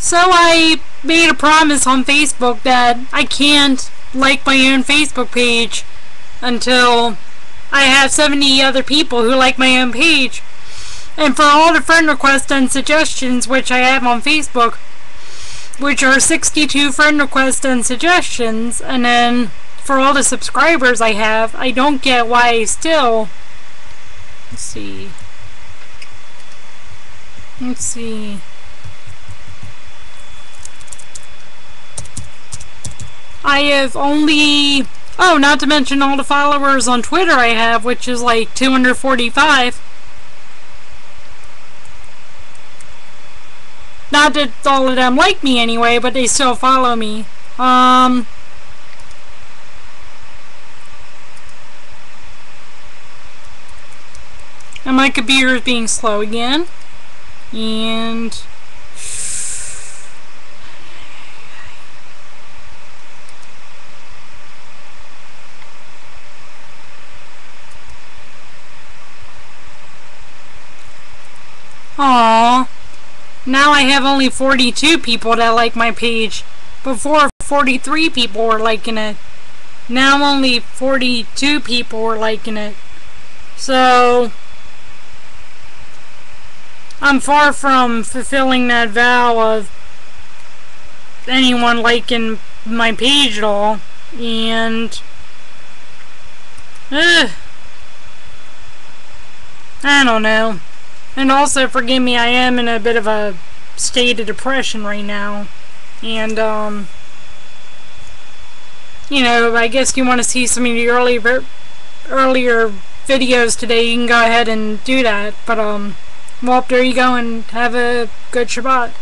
So I made a promise on Facebook that I can't like my own Facebook page until I have 70 other people who like my own page. And for all the friend requests and suggestions which I have on Facebook, which are 62 friend requests and suggestions, and then for all the subscribers I have, I don't get why I still... Let's see... I have only... Oh, not to mention all the followers on Twitter I have, which is like 245. Not that all of them like me anyway, but they still follow me. And my computer is being slow again. And... Aww. Now I have only 42 people that like my page. Before, 43 people were liking it. Now only 42 people were liking it. So... I'm far from fulfilling that vow of anyone liking my page at all. And... I don't know. And also, forgive me, I am in a bit of a state of depression right now. And, you know, I guess you want to see some of the earlier videos today, you can go ahead and do that. But, well, there you go, and have a good Shabbat.